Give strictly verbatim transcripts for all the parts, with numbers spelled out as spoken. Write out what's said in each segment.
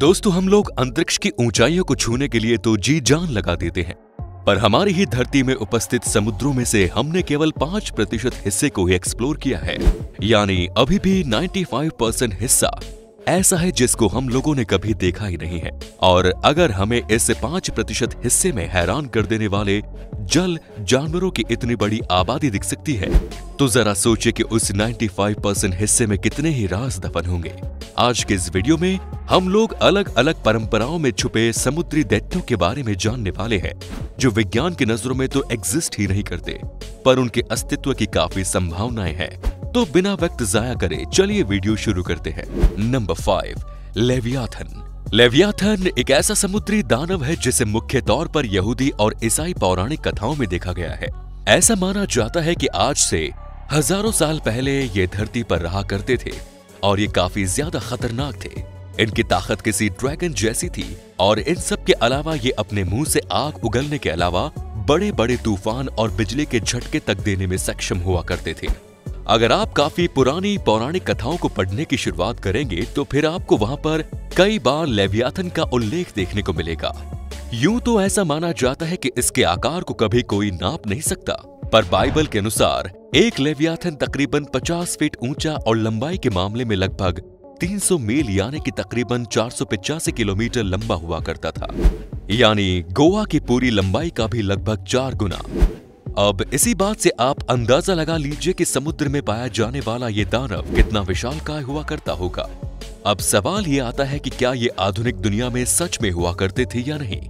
दोस्तों, हम लोग अंतरिक्ष की ऊंचाइयों को छूने के लिए तो जी जान लगा देते हैं, पर हमारी ही धरती में उपस्थित समुद्रों में से हमने केवल पांच प्रतिशत हिस्से को ही एक्सप्लोर किया है। यानी अभी भी पचानवे परसेंट हिस्सा ऐसा है जिसको हम लोगों ने कभी देखा ही नहीं है। और अगर हमें इस पांच प्रतिशत हिस्से में हैरान कर देने वाले जल जानवरों की इतनी बड़ी आबादी दिख सकती है, तो जरा सोचे कि उस पचानवे परसेंट हिस्से में कितने ही राज दफन होंगे। आज के इस वीडियो में हम लोग अलग अलग परंपराओं में छुपे समुद्री दैत्यों के बारे में जानने वाले हैं, जो विज्ञान की नजरों में तो एग्जिस्ट ही नहीं करते, पर उनके अस्तित्व की काफी संभावनाएं हैं। तो बिना वक्त जाया करे चलिए वीडियो शुरू करते हैं। Number five, Leviathan. लेवियाथन एक ऐसा समुद्री दानव है जिसे मुख्य तौर पर यहूदी और ईसाई पौराणिक कथाओं में देखा गया है। ऐसा माना जाता है कि आज से हजारों साल पहले ये धरती पर रहा करते थे और ये काफी ज्यादा खतरनाक थे। इनकी ताकत किसी ड्रैगन जैसी थी और इन सब के अलावा ये अपने मुंह से आग उगलने के अलावा बड़े बड़े तूफान और बिजली के झटके तक देने में सक्षम हुआ करते थे। अगर आप काफी पुरानी पौराणिक कथाओं को पढ़ने की शुरुआत करेंगे तो फिर आपको वहां पर कई बार लेवियाथन का उल्लेख देखने को मिलेगा। यूं तो ऐसा माना जाता है कि इसके आकार को कभी कोई नाप नहीं सकता, पर बाइबल के अनुसार एक लेवियाथन तकरीबन पचास फीट ऊंचा और लंबाई के मामले में लगभग तीन सौ मील यानी कि तकरीबन चार सौ पचासी किलोमीटर लंबा हुआ करता था, यानी गोवा की पूरी लंबाई का भी लगभग चार गुना। अब इसी बात से आप अंदाजा लगा लीजिए कि समुद्र में पाया जाने वाला ये दानव कितना विशालकाय हुआ करता होगा। अब सवाल ये आता है कि क्या ये आधुनिक दुनिया में सच में हुआ करते थे या नहीं।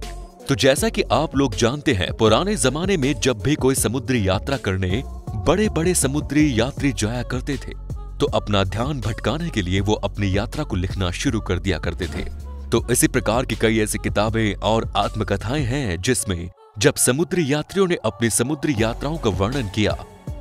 तो जैसा कि आप लोग जानते हैं, पुराने जमाने में जब भी कोई समुद्री यात्रा करने बड़े बड़े समुद्री यात्री जाया करते थे, तो अपना ध्यान भटकाने के लिए वो अपनी यात्रा को लिखना शुरू कर दिया करते थे। तो इसी प्रकार की कई ऐसी किताबें और आत्मकथाएं हैं जिसमें जब समुद्री यात्रियों ने अपनी समुद्री यात्राओं का वर्णन किया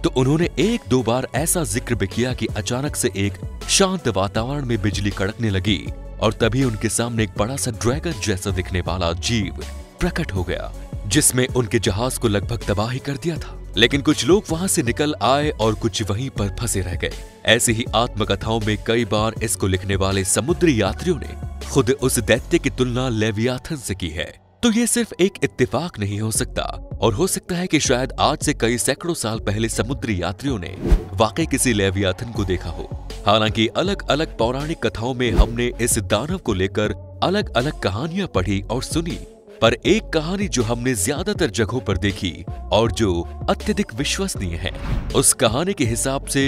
तो उन्होंने एक दो बार ऐसा जिक्र भी किया कि अचानक से एक शांत वातावरण में बिजली कड़कने लगी और तभी उनके सामने एक बड़ा सा ड्रैगन जैसा दिखने वाला जीव प्रकट हो गया, जिसमें उनके जहाज को लगभग तबाही कर दिया था। लेकिन कुछ लोग वहां से निकल आए और कुछ वहीं पर फंसे रह गए। ऐसी ही आत्मकथाओं में कई बार इसको लिखने वाले समुद्री यात्रियों ने खुद उस दैत्य की तुलना लेवियाथन से की है। तो ये सिर्फ एक इत्तेफाक नहीं हो सकता, और हो सकता है कि शायद आज से कई सैकड़ों साल पहले समुद्री यात्रियों ने वाकई किसी लेवियाथन को देखा हो। हालांकि अलग अलग पौराणिक कथाओं में हमने इस दानव को लेकर अलग अलग कहानियां पढ़ी और सुनी, पर एक कहानी जो हमने ज्यादातर जगहों पर देखी और जो अत्यधिक विश्वसनीय है, उस कहानी के हिसाब से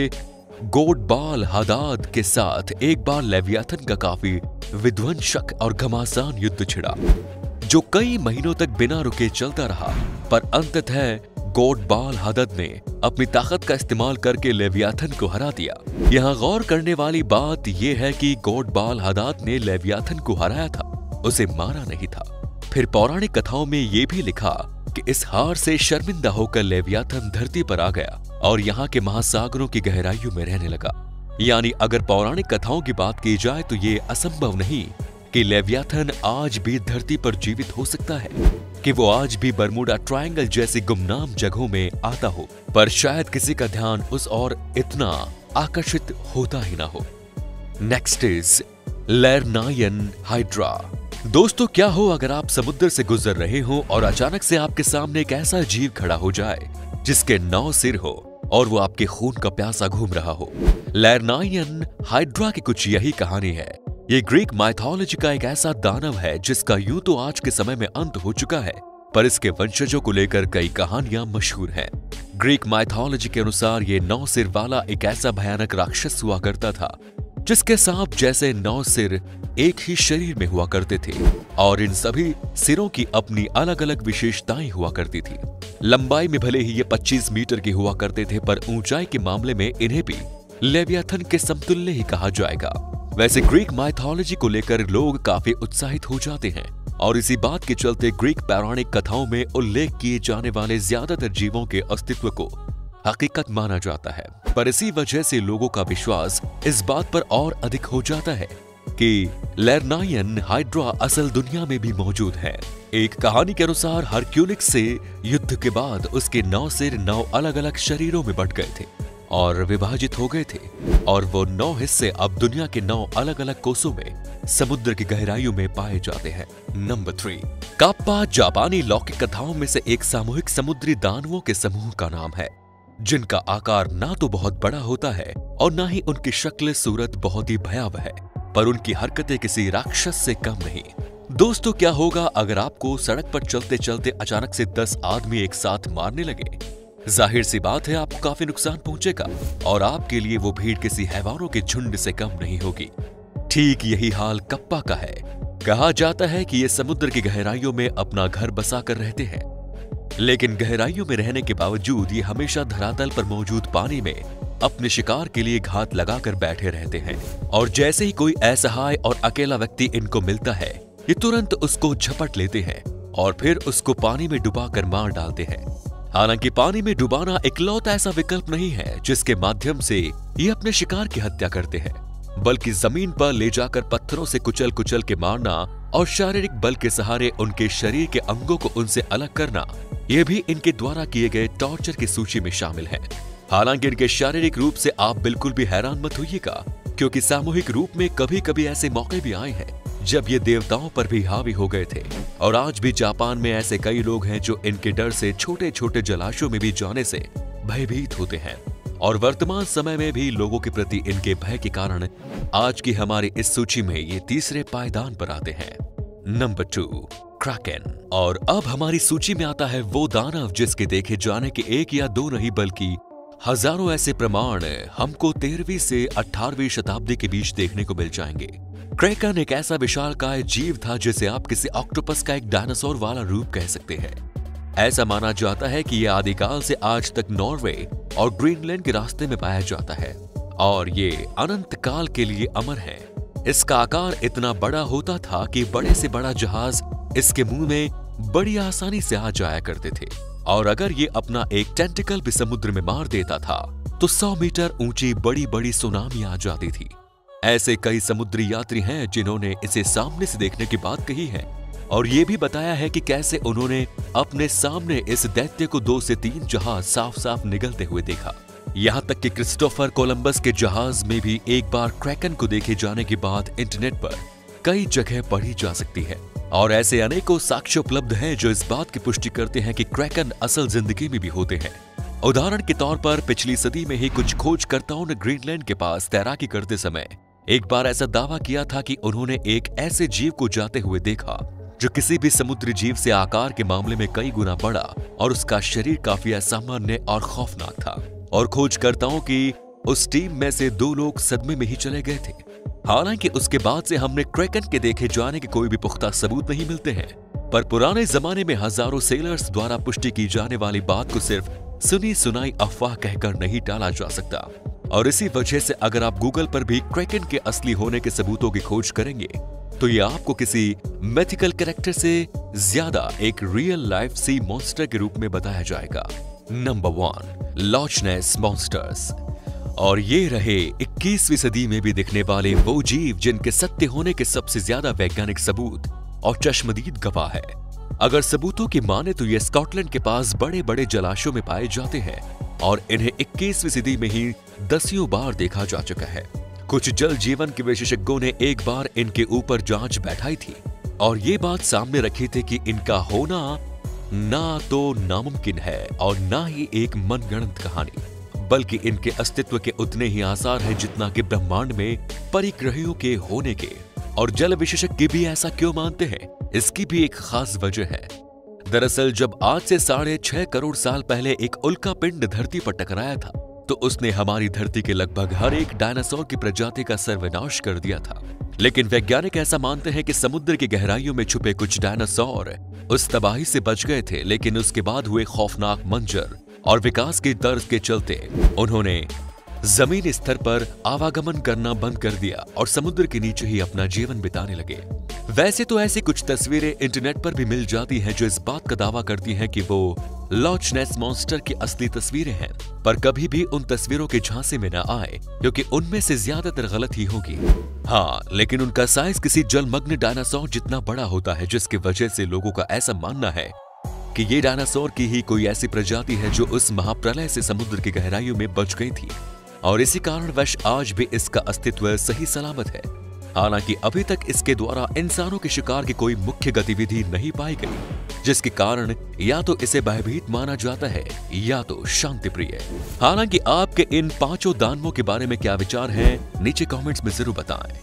गोडबाल हदाद के साथ एक बार लेवियाथन का काफी विध्वंसक और घमासान युद्ध छिड़ा, जो कई महीनों तक बिना रुके चलता रहा। पर अंततः गोडबाल हदाद ने अपनी ताकत का इस्तेमाल करके लेवियाथन को हरा दिया। यहाँ गौर करने वाली बात यह है कि गोडबाल हदाद ने लेवियाथन को हराया था, उसे मारा नहीं था। फिर पौराणिक कथाओं में ये भी लिखा कि इस हार से शर्मिंदा होकर लेवियाथन धरती पर आ गया और यहाँ के महासागरों की गहराइयों में रहने लगा। यानी अगर पौराणिक कथाओं की बात की जाए तो ये असंभव नहीं कि लेवियाथन आज भी धरती पर जीवित हो सकता है, कि वो आज भी बरमूडा ट्रायंगल जैसी गुमनाम जगहों में आता हो, पर शायद किसी का ध्यान उस और इतना आकर्षित होता ही ना हो। Next is Lernaean Hydra. दोस्तों, क्या हो अगर आप समुद्र से गुजर रहे हो और अचानक से आपके सामने एक ऐसा जीव खड़ा हो जाए जिसके नौ सिर हो और वो आपके खून का प्यासा घूम रहा हो। लेरनायन हाइड्रा की कुछ यही कहानी है। ये ग्रीक माइथोलॉजी का एक ऐसा दानव है जिसका यूं तो आज के समय में अंत हो चुका है, पर इसके वंशजों को लेकर कई कहानियां मशहूर हैं। ग्रीक माइथोलॉजी के अनुसार ये नौ सिर वाला एक ऐसा भयानक राक्षस हुआ करता था जिसके सांप जैसे नौ सिर एक ही शरीर में हुआ करते थे और इन सभी सिरों की अपनी अलग अलग विशेषताएं हुआ करती थी। लंबाई में भले ही ये पच्चीस मीटर के हुआ करते थे, पर ऊंचाई के मामले में इन्हें भी लेवियाथन के समतुल्य ही कहा जाएगा। वैसे ग्रीक माइथोलॉजी को लेकर लोग काफी उत्साहित हो जाते हैं और इसी बात के चलते ग्रीक पौराणिक कथाओं में उल्लेख किए जाने वाले ज्यादातर जीवों के अस्तित्व को हकीकत माना जाता है। पर इसी वजह से लोगों का विश्वास इस बात पर और अधिक हो जाता है कि लेरनायन हाइड्रा असल दुनिया में भी मौजूद है। एक कहानी के अनुसार हरक्यूलिस से युद्ध के बाद उसके नौ सिर नौ अलग अलग शरीरों में बट गए थे और विभाजित हो गए थे और वो नौ हिस्से अब दुनिया के नौ अलग अलग कोसों में समुद्र की गहराइयों में पाए जाते हैं। नंबर थ्री, काप्पा जापानी लौकिक कथाओं में से एक सामूहिक समुद्री दानवों के समूह का नाम है, जिनका आकार ना तो बहुत बड़ा होता है और ना ही उनकी शक्ल सूरत बहुत ही भयावह है, पर उनकी हरकतें किसी राक्षस से कम नहीं। दोस्तों, क्या होगा अगर आपको सड़क पर चलते चलते अचानक से दस आदमी एक साथ मारने लगे? जाहिर सी बात है, आपको काफी नुकसान पहुंचेगा और आपके लिए वो भीड़ किसी हैवानों के झुंड से कम नहीं होगी। ठीक यही हाल कप्पा का है। कहा जाता है कि ये समुद्र की गहराइयों में अपना घर बसा कर रहते हैं, लेकिन गहराइयों में रहने के बावजूद ये हमेशा धरातल पर मौजूद पानी में अपने शिकार के लिए घात लगाकर बैठे रहते हैं, और जैसे ही कोई असहाय और अकेला व्यक्ति इनको मिलता है, ये तुरंत उसको झपट लेते हैं और फिर उसको पानी में डुबा कर मार डालते हैं। हालांकि पानी में डुबाना इकलौता ऐसा विकल्प नहीं है जिसके माध्यम से ये अपने शिकार की हत्या करते हैं, बल्कि जमीन पर ले जाकर पत्थरों से कुचल कुचल के मारना और शारीरिक बल के सहारे उनके शरीर के अंगों को उनसे अलग करना, ये भी इनके द्वारा किए गए टॉर्चर की सूची में शामिल है। हालांकि इनके शारीरिक रूप से आप बिल्कुल भी हैरान मत होइएगा, क्योंकि सामूहिक रूप में कभी कभी ऐसे मौके भी आए हैं जब ये देवताओं पर भी हावी हो गए थे, और आज भी जापान में ऐसे कई लोग हैं जो इनके डर से छोटे छोटे जलाशयों में भी जाने से भयभीत होते हैं, और वर्तमान समय में भी लोगों के प्रति इनके भय के कारण आज की हमारी इस सूची में ये तीसरे पायदान पर आते हैं। Number two, Kraken. और अब हमारी सूची में आता है वो दानव जिसके देखे जाने के एक या दो नहीं बल्कि हजारों ऐसे प्रमाण हमको तेरहवीं से अठारहवीं शताब्दी के बीच देखने को मिल जाएंगे। क्रेकन एक ऐसा विशालकाय जीव था जिसे आप किसी ऑक्टोपस का एक डायनासोर वाला रूप कह सकते हैं। ऐसा माना जाता है कि यह आदिकाल से आज तक नॉर्वे और ग्रीनलैंड के रास्ते में पाया जाता है और ये अनंत काल के लिए अमर है। इसका आकार इतना बड़ा होता था कि बड़े से बड़ा जहाज इसके मुंह में बड़ी आसानी से आ जाया करते थे, और अगर ये अपना एक टेंटिकल भी समुद्र में मार देता था तो सौ मीटर ऊंची बड़ी बड़ी सुनामी आ जाती थी। ऐसे कई समुद्री यात्री हैं जिन्होंने इसे सामने से देखने की बात कही है और ये भी बताया है कि कैसे उन्होंने अपने सामने इस दैत्य को दो से तीन जहाज साफ साफ निगलते हुए देखा। यहाँ तक कि क्रिस्टोफर कोलंबस के जहाज में भी एक बार क्रैकन को देखे जाने की बात इंटरनेट पर कई जगह पढ़ी जा सकती है, और ऐसे अनेकों साक्ष्य उपलब्ध हैं जो इस बात की पुष्टि करते हैं कि क्रैकन असल जिंदगी में भी होते हैं। उदाहरण के तौर पर पिछली सदी में ही कुछ खोजकर्ताओं ने ग्रीनलैंड के पास तैराकी करते समय एक बार ऐसा दावा किया था कि उन्होंने एक ऐसे जीव को जाते हुए देखा जो किसी भी समुद्री जीव से आकार के मामले में कई गुना बड़ा और उसका शरीर काफी असामान्य और खौफनाक था, और खोजकर्ताओं की उस टीम में से दो लोग सदमे में ही चले गए थे। हालांकि उसके बाद से हमने क्रैकन के देखे जाने के कोई भी पुख्ता सबूत नहीं मिलते हैं, पर पुराने जमाने में हजारों सेलर्स द्वारा पुष्टि की जाने वाली बात को सिर्फ सुनी सुनाई अफवाह कहकर नहीं टाला जा सकता, और इसी वजह से अगर आप गूगल पर भी क्रैकन के असली होने के सबूतों की खोज करेंगे तो ये आपको किसी मिथिकल कैरेक्टर से ज्यादा एक रियल लाइफ सी मॉन्स्टर के रूप में बताया जाएगा। Number one, Loch Ness monsters. और ये रहे इक्कीसवीं सदी में भी दिखने वाले वो जीव जिनके सत्य होने के सबसे ज्यादा वैज्ञानिक सबूत और चश्मदीद गवाह है। अगर सबूतों की माने तो ये स्कॉटलैंड के पास बड़े बड़े जलाशयों में पाए जाते हैं और इन्हें इक्कीसवीं सदी में ही दसियों बार देखा जा चुका है। कुछ जल जीवन के विशेषज्ञों ने एक बार इनके ऊपर जांच बैठाई थी और ये बात सामने रखी थी कि इनका होना ना तो नामुमकिन है और ना ही एक मनगढ़ंत कहानी, बल्कि इनके अस्तित्व के उतने ही आसार हैं जितना कि ब्रह्मांड में परिग्रहियों के होने के। और जल विशेषज्ञ भी ऐसा क्यों मानते हैं, इसकी भी एक खास वजह है। दरअसल जब आज से साढ़े छह करोड़ साल पहले एक उल्का पिंड धरती पर टकराया था तो उसने हमारी धरती के लगभग हर एक डायनासोर की प्रजाति का सर्वनाश कर दिया था, लेकिन वैज्ञानिक ऐसा मानते हैं कि समुद्र की गहराइयों में छुपे कुछ डायनासोर उस तबाही से बच गए थे, लेकिन उसके बाद हुए खौफनाक मंजर और विकास की दर के चलते उन्होंने जमीन स्तर पर आवागमन करना बंद कर दिया और समुद्र के नीचे ही अपना जीवन बिताने लगे। वैसे तो ऐसी कुछ तस्वीरें इंटरनेट पर भी मिल जाती हैं जो इस बात का दावा करती हैं कि वो लॉच नेस मॉन्स्टर की असली तस्वीरें हैं, पर कभी भी उन तस्वीरों के झांसे में न आए क्योंकि उनमें से ज्यादातर गलत ही होगी। हाँ, लेकिन उनका साइज किसी जलमग्न डायनासोर जितना बड़ा होता है जिसकी वजह से लोगों का ऐसा मानना है कि ये डायनासोर की ही कोई ऐसी प्रजाति है जो उस महाप्रलय से समुद्र की गहराइयों में बच गई थी और इसी कारणवश आज भी इसका अस्तित्व सही सलामत है। हालांकि अभी तक इसके द्वारा इंसानों के शिकार की कोई मुख्य गतिविधि नहीं पाई गई, जिसके कारण या तो इसे भयभीत माना जाता है या तो शांति प्रिय। हालांकि आपके इन पांचों दानवों के बारे में क्या विचार है, नीचे कमेंट्स में जरूर बताएं।